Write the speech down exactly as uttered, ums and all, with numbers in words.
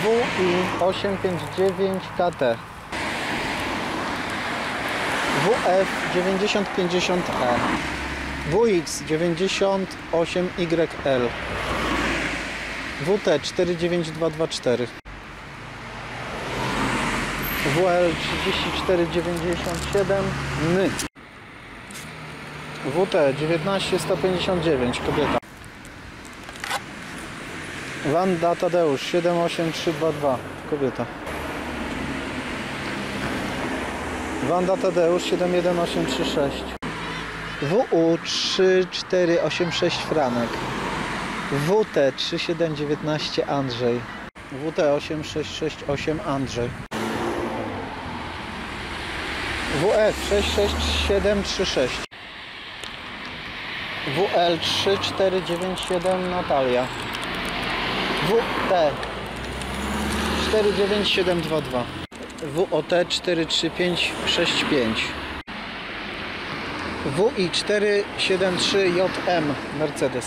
W U osiemset pięćdziesiąt dziewięć K T, W F dziewięćdziesiąt pięćdziesiąt E, W X dziewięćdziesiąt osiem Y L, W T cztery dziewięć dwa dwa cztery, W L trzydzieści cztery dziewięćdziesiąt siedem N, W T dziewiętnaście sto pięćdziesiąt dziewięć kobieta, Wanda Tadeusz siedem osiem trzy dwa dwa kobieta, Wanda Tadeusz siedem jeden osiem trzy sześć, W U trzy cztery osiem sześć Franek, W T trzy siedem jeden dziewięć Andrzej, W T osiem sześć sześć osiem Andrzej, W F sześć sześć siedem trzy sześć, W L trzy cztery dziewięć siedem Natalia, W T cztery dziewięć siedem dwa dwa, W O T cztery trzy pięć sześć pięć, W I cztery siedem trzy J M Mercedes,